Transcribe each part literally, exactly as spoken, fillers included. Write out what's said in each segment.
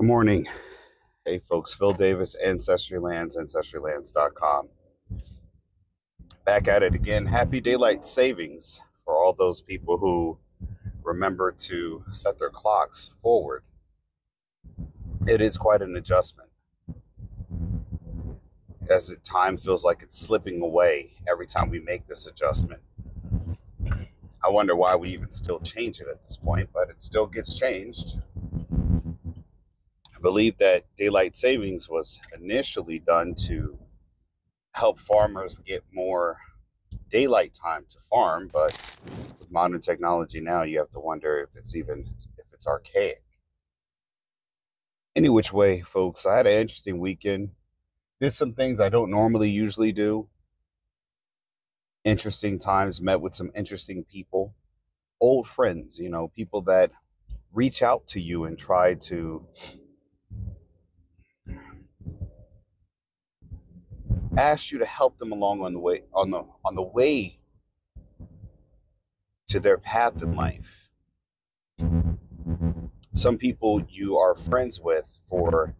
Good morning. Hey folks, Phil Davis, Ancestry Lands, Ancestry Lands dot com. Back at it again. Happy daylight savings for all those people who remember to set their clocks forward. It is quite an adjustment, as the time feels like it's slipping away every time we make this adjustment. I wonder why we even still change it at this point, but it still gets changed. I believe that daylight savings was initially done to help farmers get more daylight time to farm, but with modern technology now, you have to wonder if it's even, if it's archaic. Any which way, folks, I had an interesting weekend. Did some things I don't normally usually do. Interesting times, met with some interesting people, old friends, you know, people that reach out to you and try to ask you to help them along on the way, on the on the way to their path in life. Some people you are friends with for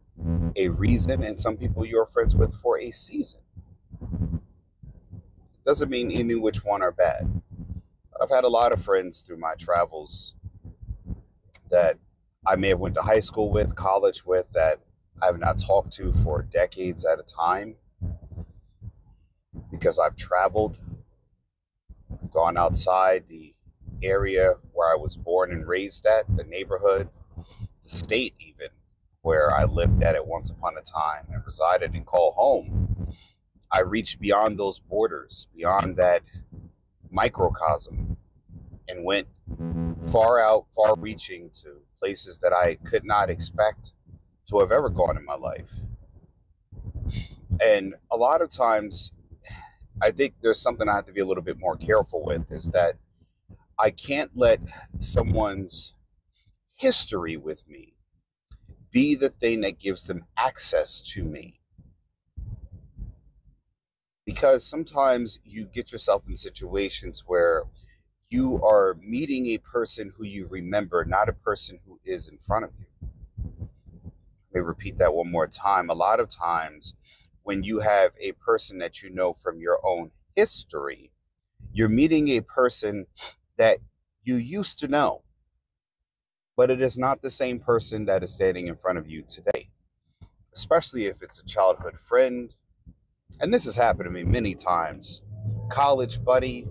a reason, and some people you're friends with for a season. Doesn't mean any which one are bad. I've had a lot of friends through my travels that I may have went to high school with, college with, that I have not talked to for decades at a time, because I've traveled, gone outside the area where I was born and raised at, the neighborhood, the state even, where I lived at it once upon a time and resided and called home. I reached beyond those borders, beyond that microcosm, and went far out, far reaching to places that I could not expect to have ever gone in my life. And a lot of times, I think there's something I have to be a little bit more careful with, is that I can't let someone's history with me be the thing that gives them access to me. Because sometimes you get yourself in situations where you are meeting a person who you remember, not a person who is in front of you. Let me repeat that one more time. A lot of times when you have a person that you know from your own history, you're meeting a person that you used to know, but it is not the same person that is standing in front of you today, especially if it's a childhood friend. And this has happened to me many times. College buddy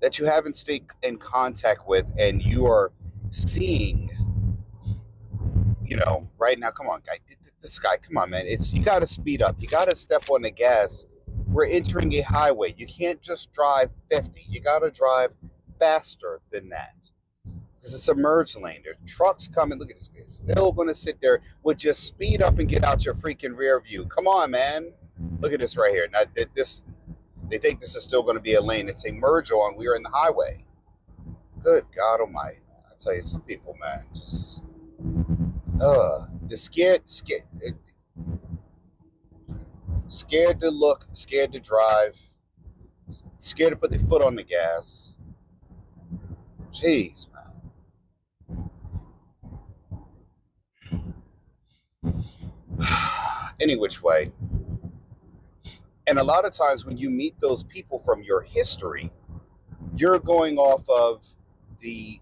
that you haven't stayed in contact with, and you are seeing, you know, right now, come on, guy, this guy, come on, man. It's, you got to speed up. You got to step on the gas. We're entering a highway. You can't just drive fifty. You got to drive faster than that, because it's a merge lane. There's trucks coming. Look at this. It's still going to sit there with just speed up and get out your freaking rear view. Come on, man. Look at this right here. Now, this, they think this is still going to be a lane. It's a merge on. We are in the highway. Good God Almighty, man. I tell you, some people, man, just, uh, they're scared, scared, scared to look, scared to drive, scared to put their foot on the gas. Jeez, man. Any which way. And a lot of times when you meet those people from your history, you're going off of the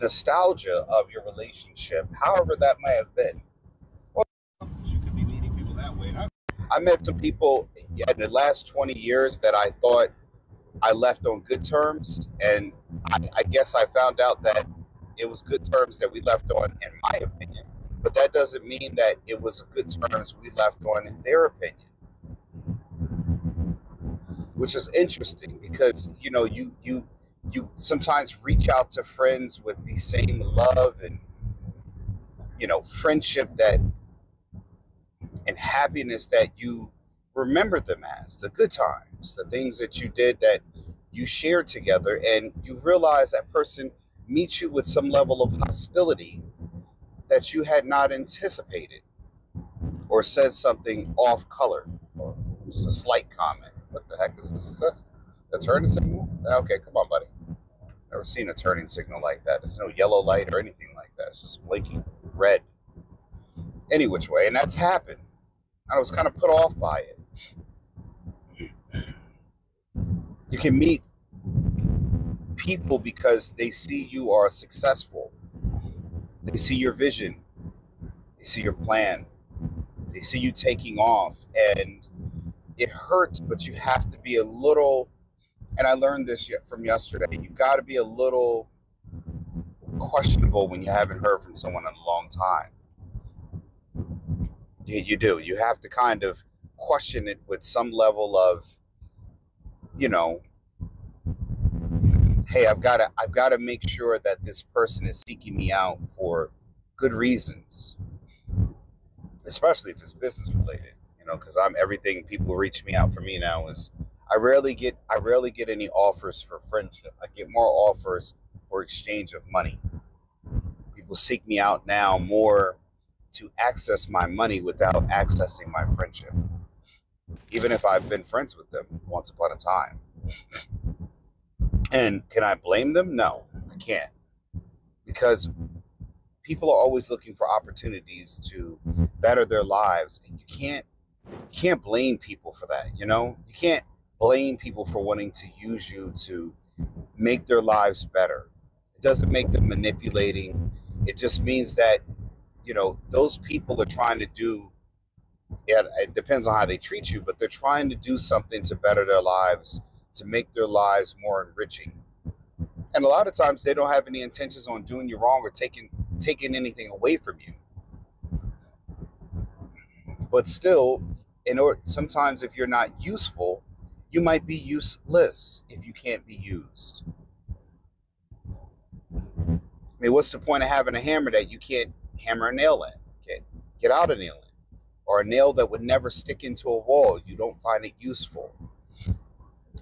nostalgia of your relationship, however that might have been. Well, you could be meeting people that way. I, I met some people in the last twenty years that I thought I left on good terms. And I, I guess I found out that it was good terms that we left on, in my opinion. But that doesn't mean that it was good terms we left on in their opinion. Which is interesting, because, you know, you, you, you sometimes reach out to friends with the same love and, you know, friendship that, and happiness that you remember them as, the good times, the things that you did that you shared together, and you realize that person meets you with some level of hostility that you had not anticipated, or says something off color, or just a slight comment. What the heck is this? Is that a turning signal? Okay, come on, buddy. Never seen a turning signal like that. There's no yellow light or anything like that. It's just blinking red. any which way, and that's happened. I was kind of put off by it. You can meet people because they see you are successful. They see your vision. They see your plan. They see you taking off, and it hurts, but you have to be a little, and I learned this from yesterday, you got to be a little questionable when you haven't heard from someone in a long time. Yeah, you do. You have to kind of question it with some level of, you know, hey, I've got to, I've got to make sure that this person is seeking me out for good reasons, especially if it's business related, you know, because I'm everything people reach me out for me now is I rarely get, I rarely get any offers for friendship. I get more offers for exchange of money. People seek me out now more to access my money without accessing my friendship, even if I've been friends with them once upon a time. And can I blame them? No, I can't, because people are always looking for opportunities to better their lives, and you can't you can't blame people for that. You know, you can't blame people for wanting to use you to make their lives better. It doesn't make them manipulating. It just means that, you know, those people are trying to do, yeah, it depends on how they treat you, but they're trying to do something to better their lives, to make their lives more enriching. And a lot of times they don't have any intentions on doing you wrong or taking taking anything away from you. But still, in order, sometimes if you're not useful, you might be useless if you can't be used. I mean, what's the point of having a hammer that you can't hammer a nail in? Get, get out a nail in. Or a nail that would never stick into a wall. You don't find it useful.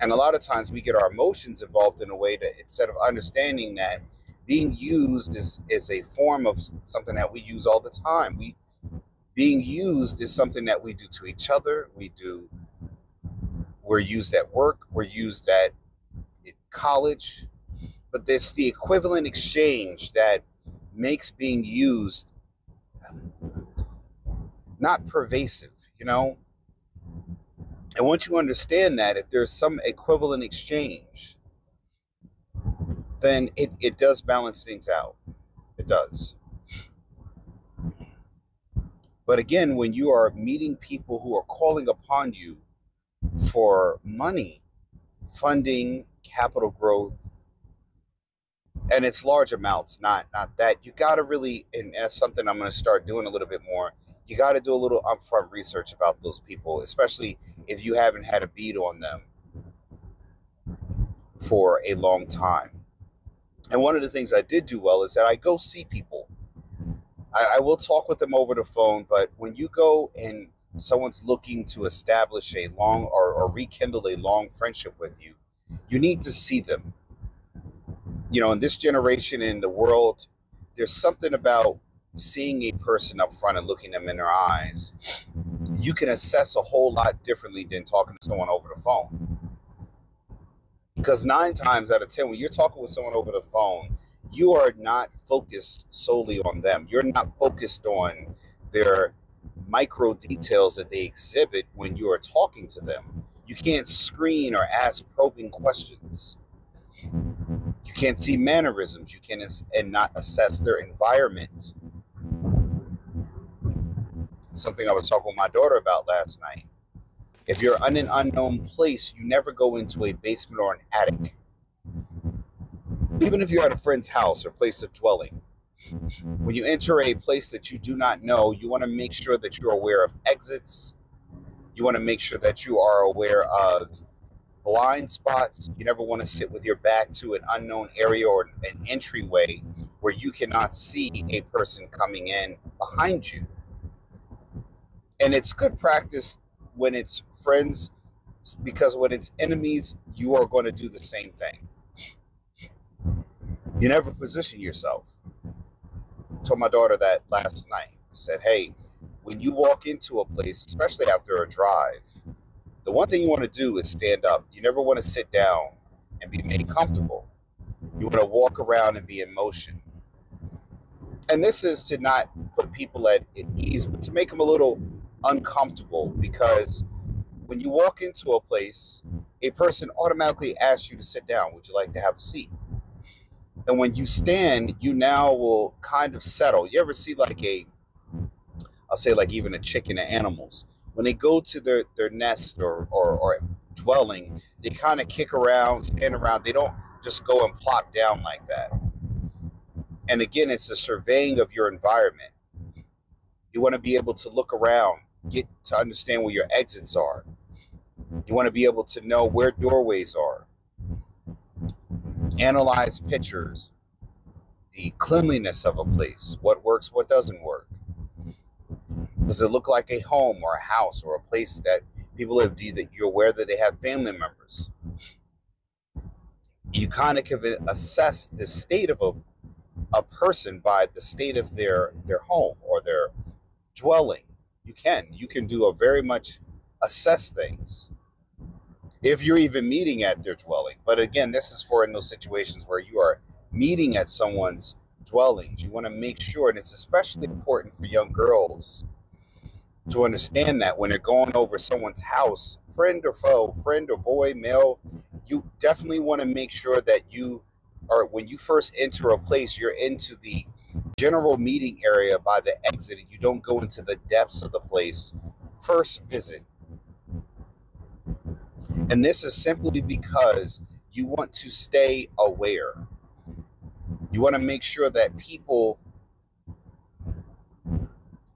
And a lot of times we get our emotions involved in a way that instead of understanding that being used is, is a form of something that we use all the time. We being used is something that we do to each other. We do, we're used at work, we're used at, at college, but there's the equivalent exchange that makes being used not pervasive, you know? And once you understand that, if there's some equivalent exchange, then it, it does balance things out. It does. But again, when you are meeting people who are calling upon you for money, funding, capital growth, and it's large amounts, not not that. You got to really, and that's something I'm going to start doing a little bit more, you got to do a little upfront research about those people, especially if you haven't had a bead on them for a long time. And one of the things I did do well is that I go see people. I, I will talk with them over the phone, but when you go and someone's looking to establish a long or, or rekindle a long friendship with you, you need to see them. You know, in this generation, in the world, there's something about seeing a person up front and looking them in their eyes. You can assess a whole lot differently than talking to someone over the phone. Because nine times out of ten, when you're talking with someone over the phone, you are not focused solely on them. You're not focused on their micro details that they exhibit when you are talking to them. You can't screen or ask probing questions. You can't see mannerisms. You can't and not assess their environment. Something I was talking with my daughter about last night. If you're in an unknown place, you never go into a basement or an attic. Even if you're at a friend's house or place of dwelling, when you enter a place that you do not know, you want to make sure that you're aware of exits. You want to make sure that you are aware of blind spots. You never want to sit with your back to an unknown area or an entryway where you cannot see a person coming in behind you. And it's good practice when it's friends, because when it's enemies, you are going to do the same thing. You never position yourself. I told my daughter that last night. I said, hey, when you walk into a place, especially after a drive, the one thing you want to do is stand up. You never want to sit down and be made comfortable. You want to walk around and be in motion. And this is to not put people at ease, but to make them a little uncomfortable, because when you walk into a place, a person automatically asks you to sit down. Would you like to have a seat? And when you stand, you now will kind of settle. You ever see like a, I'll say like even a chicken or animals, when they go to their, their nest or, or, or dwelling, they kind of kick around, stand around. They don't just go and plop down like that. And again, it's a surveying of your environment. You want to be able to look around, get to understand where your exits are. You want to be able to know where doorways are. Analyze pictures, the cleanliness of a place, what works, what doesn't work. Does it look like a home or a house or a place that people live? Do you, that you're aware that they have family members? You kind of can assess the state of a a person by the state of their their home or their dwelling. You can you can do a very much assess things if you're even meeting at their dwelling. But again, this is for in those situations where you are meeting at someone's dwellings. You want to make sure, and it's especially important for young girls to understand that when they're going over someone's house, friend or foe, friend or boy, male, you definitely want to make sure that you or when you first enter a place, you're into the general meeting area by the exit. You don't go into the depths of the place first visit. And this is simply because you want to stay aware. You want to make sure that people,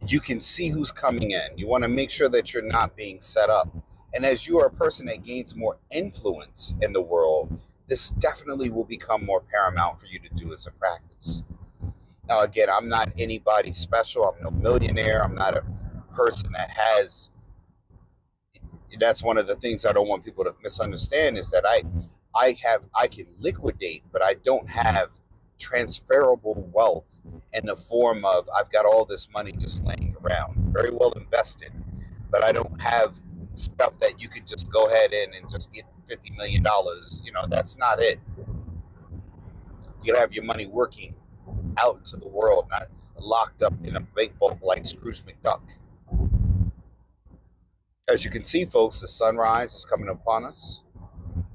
you can see who's coming in. You want to make sure that you're not being set up. And as you are a person that gains more influence in the world, this definitely will become more paramount for you to do as a practice. Now, again, I'm not anybody special. I'm no millionaire. I'm not a person that has, that's one of the things I don't want people to misunderstand is that I, I have, I can liquidate, but I don't have transferable wealth in the form of, I've got all this money just laying around, very well invested, but I don't have stuff that you can just go ahead in and just get fifty million dollars. You know, that's not it. You gotta have your money working out into the world, not locked up in a bank vault like Scrooge McDuck. As you can see, folks, the sunrise is coming upon us.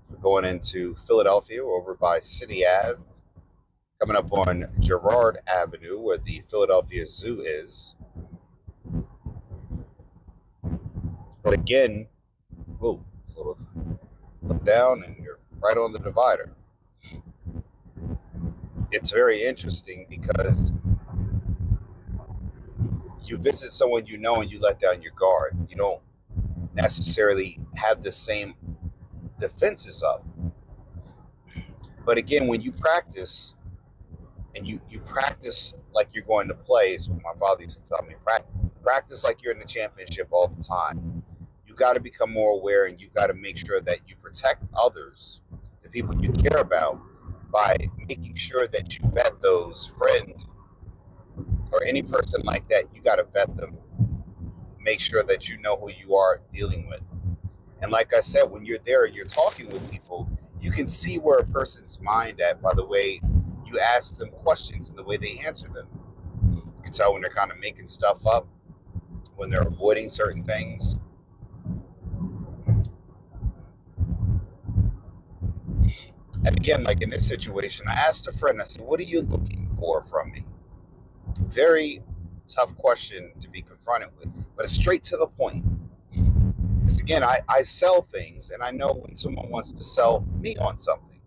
We're going into Philadelphia, over by City Avenue, coming up on Girard Avenue, where the Philadelphia Zoo is. But again, whoa, it's a little look down and you're right on the divider. It's very interesting because you visit someone you know and you let down your guard. You don't necessarily have the same defenses up. But again, when you practice and you, you practice like you're going to play, is what my father used to tell me, practice, practice like you're in the championship all the time. You've got to become more aware, and you've got to make sure that you protect others, the people you care about, by making sure that you vet those friend or any person like that. You got to vet them. Make sure that you know who you are dealing with. And like I said, when you're there and you're talking with people, you can see where a person's mind at by the way you ask them questions and the way they answer them. You can tell when they're kind of making stuff up, when they're avoiding certain things. And again, like in this situation, I asked a friend, I said, what are you looking for from me? Very tough question to be confronted with, but it's straight to the point. Because again, I, I sell things, and I know when someone wants to sell me on something.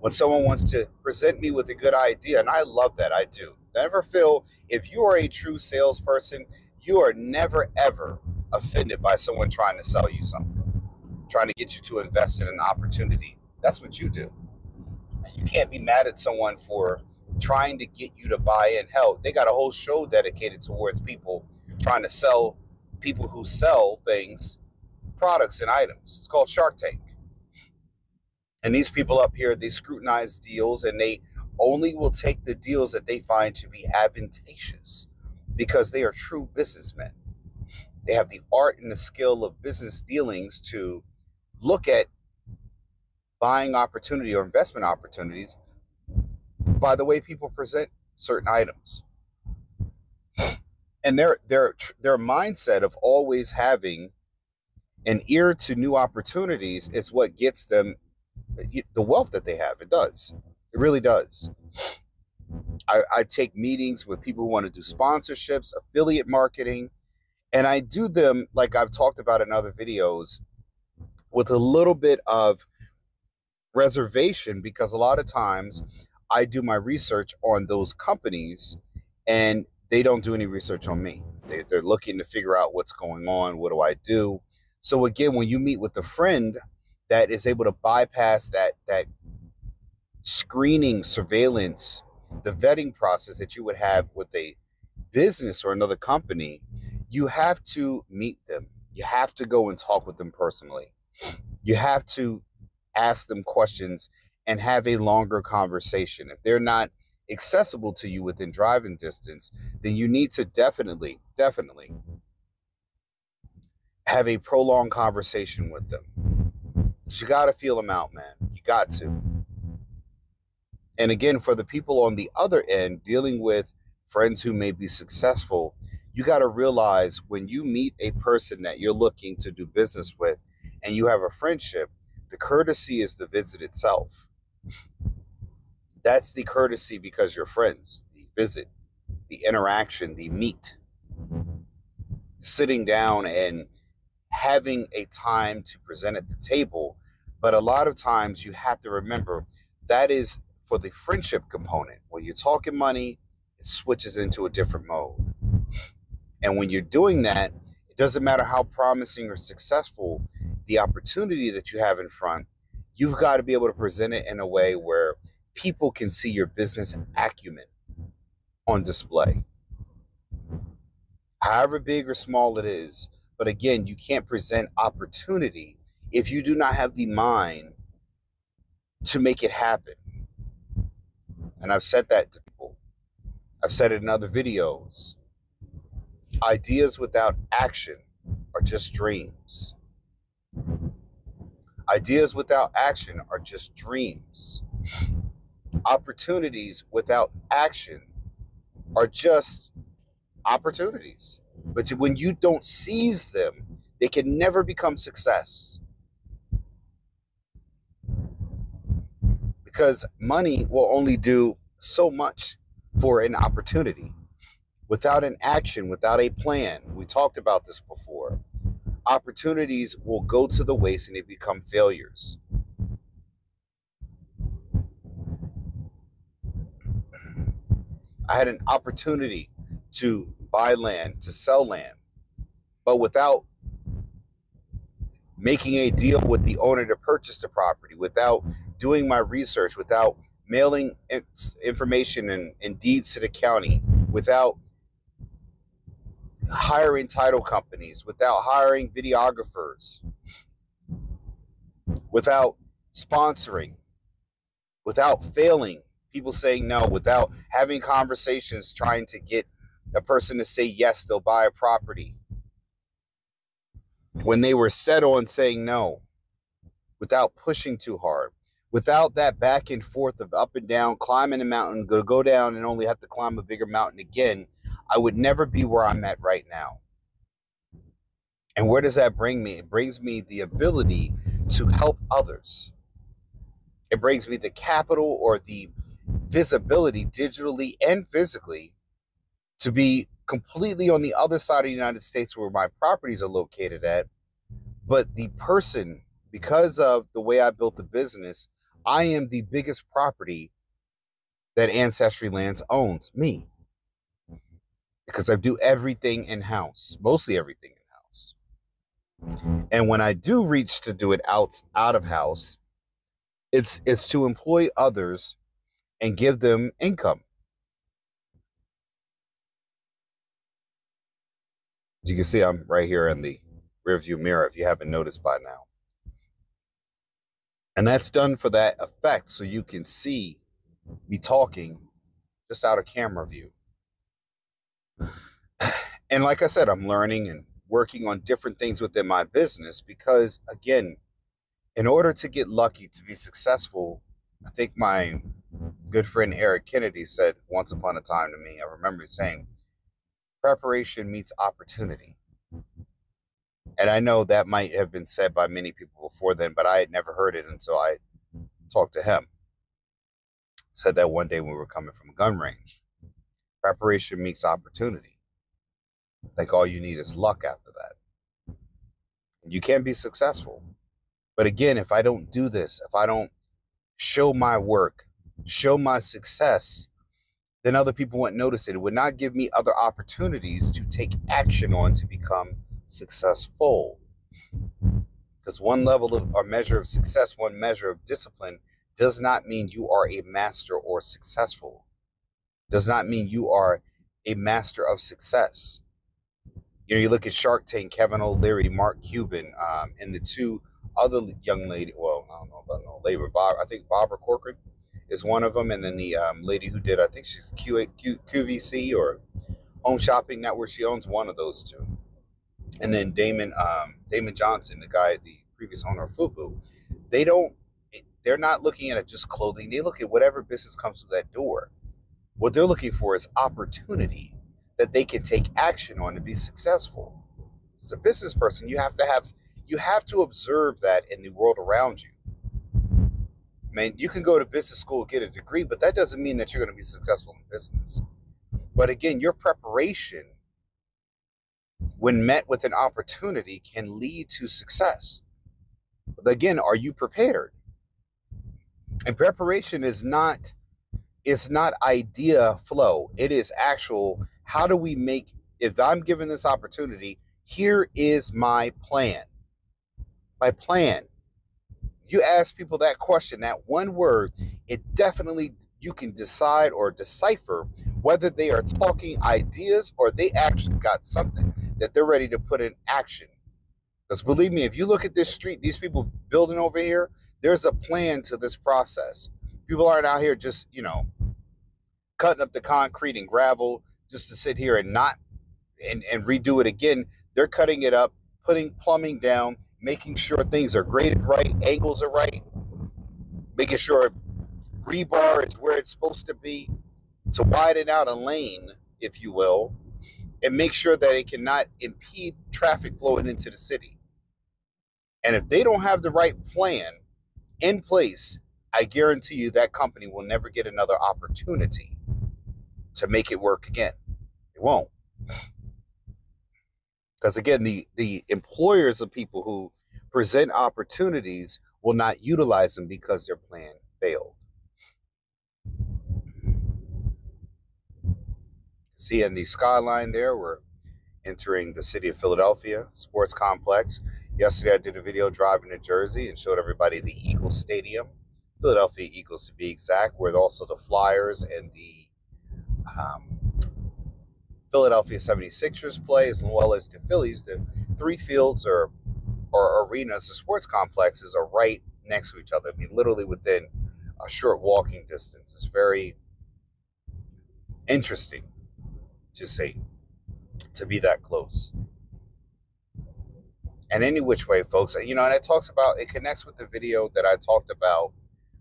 When someone wants to present me with a good idea, and I love that, I do. Never feel, if you are a true salesperson, you are never, ever offended by someone trying to sell you something, trying to get you to invest in an opportunity. That's what you do. You can't be mad at someone for trying to get you to buy in. Hell, they got a whole show dedicated towards people trying to sell people who sell things, products and items. It's called Shark Tank. And these people up here, they scrutinize deals, and they only will take the deals that they find to be advantageous because they are true businessmen. They have the art and the skill of business dealings to look at buying opportunity or investment opportunities by the way people present certain items. And their their their mindset of always having an ear to new opportunities is what gets them the wealth that they have. It does. It really does. I, I take meetings with people who want to do sponsorships, affiliate marketing, and I do them, like I've talked about in other videos, with a little bit of reservation, because a lot of times I do my research on those companies and they don't do any research on me. They, they're looking to figure out what's going on. What do I do? So again, when you meet with a friend that is able to bypass that, that screening, surveillance, the vetting process that you would have with a business or another company, you have to meet them. You have to go and talk with them personally. You have to ask them questions and have a longer conversation. If they're not accessible to you within driving distance, then you need to definitely, definitely have a prolonged conversation with them. You got to feel them out, man. You got to. And again, for the people on the other end dealing with friends who may be successful, you got to realize when you meet a person that you're looking to do business with and you have a friendship, the courtesy is the visit itself. That's the courtesy because you're friends, the visit, the interaction, the meet, sitting down and having a time to present at the table. But a lot of times you have to remember that is for the friendship component. When you're talking money, it switches into a different mode. And when you're doing that, it doesn't matter how promising or successful the opportunity that you have in front, you've got to be able to present it in a way where people can see your business acumen on display. However big or small it is, but again, you can't present opportunity if you do not have the mind to make it happen. And I've said that to people. I've said it in other videos. Ideas without action are just dreams. Ideas without action are just dreams. Opportunities without action are just opportunities. But when you don't seize them, they can never become success. Because money will only do so much for an opportunity. Without an action, without a plan, we talked about this before, opportunities will go to the waste and they become failures. I had an opportunity to buy land, to sell land, but without making a deal with the owner to purchase the property, without doing my research, without mailing information and, and deeds to the county, without hiring title companies, without hiring videographers, without sponsoring, without failing, people saying no, without having conversations trying to get a person to say yes, they'll buy a property, when they were set on saying no, without pushing too hard. Without that back and forth of up and down, climbing a mountain, go, go down and only have to climb a bigger mountain again, I would never be where I'm at right now. And where does that bring me? It brings me the ability to help others. It brings me the capital or the visibility digitally and physically to be completely on the other side of the United States where my properties are located at. But the person, because of the way I built the business, I am the biggest property that Ancestry Lands owns, me, because I do everything in-house, mostly everything in-house. And when I do reach to do it out, out of house, it's, it's to employ others and give them income. As you can see, I'm right here in the rearview mirror, if you haven't noticed by now. And that's done for that effect, so you can see me talking just out of camera view. And like I said, I'm learning and working on different things within my business because, again, in order to get lucky, to be successful, I think my good friend Eric Kennedy said once upon a time to me, I remember saying, preparation meets opportunity. And I know that might have been said by many people before then, but I had never heard it until I talked to him. Said that one day when we were coming from a gun range. Preparation meets opportunity. Like, all you need is luck after that. You can be successful. But again, if I don't do this, if I don't show my work, show my success, then other people wouldn't notice it. It would not give me other opportunities to take action on to become successful. Because one level of or measure of success, one measure of discipline does not mean you are a master or successful. Does not mean you are a master of success. You know, you look at Shark Tank, Kevin O'Leary, Mark Cuban, um, and the two other young lady. Well, I don't know about no labor. Bob, I think Barbara Corcoran is one of them, and then the um, lady who did, I think she's Q V C or Home Shopping Network. She owns one of those two, and then Damon um, Damon Johnson, the guy, the previous owner of F U B U. They don't. They're not looking at just clothing. They look at whatever business comes through that door. What they're looking for is opportunity that they can take action on to be successful. As a business person, you have to have you have to observe that in the world around you. Man, you can go to business school, get a degree, but that doesn't mean that you're going to be successful in business. But again, your preparation, when met with an opportunity, can lead to success. But again, are you prepared? And preparation is not, it's not idea flow. It is actual, how do we make, if I'm given this opportunity, here is my plan. My plan. You ask people that question, that one word, it definitely, you can decide or decipher whether they are talking ideas or they actually got something that they're ready to put in action. Because believe me, if you look at this street, these people building over here, there's a plan to this process. People aren't out here just, you know, cutting up the concrete and gravel just to sit here and not and, and redo it again. They're cutting it up, putting plumbing down, making sure things are graded right, angles are right, making sure rebar is where it's supposed to be to widen out a lane, if you will, and make sure that it cannot impede traffic flowing into the city. And if they don't have the right plan in place, I guarantee you that company will never get another opportunity to make it work again. It won't. Because again, the, the employers of people who present opportunities will not utilize them because their plan failed. See in the skyline there, we're entering the city of Philadelphia Sports Complex. Yesterday, I did a video driving to Jersey and showed everybody the Eagles Stadium, Philadelphia Eagles to be exact, where also the Flyers and the um, Philadelphia seventy-sixers play, as well as the Phillies. The three fields or, or arenas, the sports complexes are right next to each other. I mean, literally within a short walking distance. It's very interesting to see, to be that close. And any which way, folks, you know, and it talks about, it connects with the video that I talked about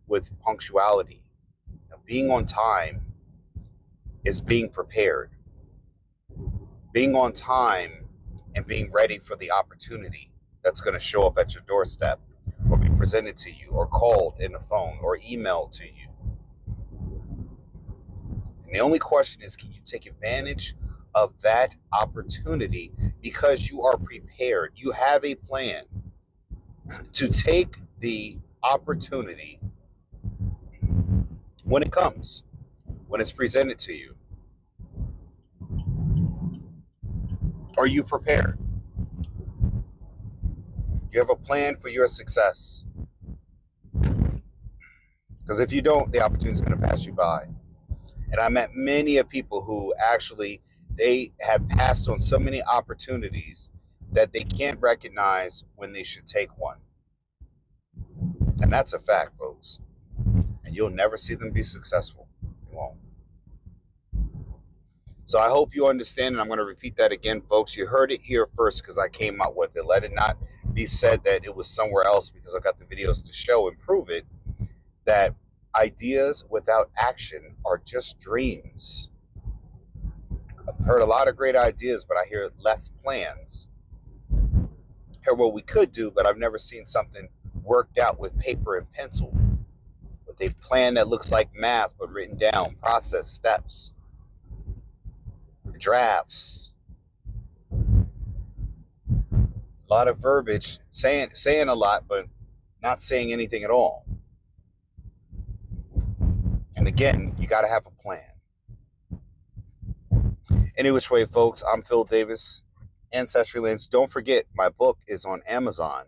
with punctuality. Now, being on time is being prepared. Being on time and being ready for the opportunity that's going to show up at your doorstep or be presented to you or called in the phone or emailed to you. And the only question is, can you take advantage of that opportunity because you are prepared? You have a plan to take the opportunity when it comes, when it's presented to you. Are you prepared? You have a plan for your success. Because if you don't, the opportunity is going to pass you by. And I met many of people who actually, they have passed on so many opportunities that they can't recognize when they should take one. And that's a fact, folks. And you'll never see them be successful. You won't. So I hope you understand, and I'm going to repeat that again, folks. You heard it here first because I came out with it. Let it not be said that it was somewhere else because I've got the videos to show and prove it, that Ideas without action are just dreams. I've heard a lot of great ideas, but I hear less plans. I hear what we could do, but I've never seen something worked out with paper and pencil, with a plan that looks like math, but written down, process steps, drafts. A lot of verbiage, saying, saying a lot, but not saying anything at all. And again, you got to have a plan. Any which way, folks, I'm Phil Davis, Ancestry Lands. Don't forget, my book is on Amazon,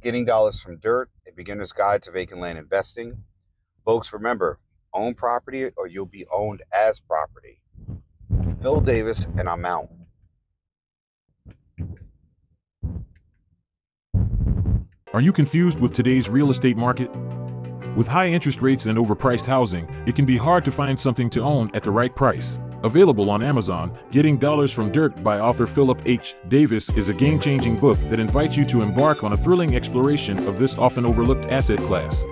Getting Dollars from Dirt, A Beginner's Guide to Vacant Land Investing. Folks, remember, own property or you'll be owned as property. Phil Davis, and I'm out. Are you confused with today's real estate market? With high interest rates and overpriced housing, it can be hard to find something to own at the right price. Available on Amazon, Getting Dollars from Dirt by author Philip H. Davis is a game-changing book that invites you to embark on a thrilling exploration of this often overlooked asset class.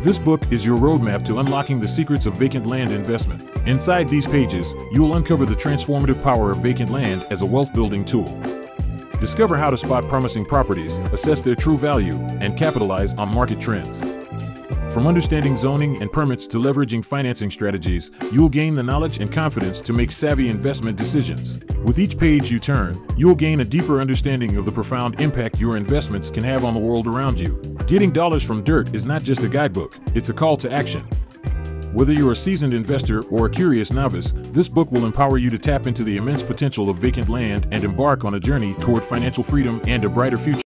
This book is your roadmap to unlocking the secrets of vacant land investment. Inside these pages, you'll uncover the transformative power of vacant land as a wealth-building tool. Discover how to spot promising properties, assess their true value, and capitalize on market trends. From understanding zoning and permits to leveraging financing strategies, you'll gain the knowledge and confidence to make savvy investment decisions. With each page you turn, you'll gain a deeper understanding of the profound impact your investments can have on the world around you. Getting Dollars from Dirt is not just a guidebook, it's a call to action. Whether you're a seasoned investor or a curious novice, this book will empower you to tap into the immense potential of vacant land and embark on a journey toward financial freedom and a brighter future.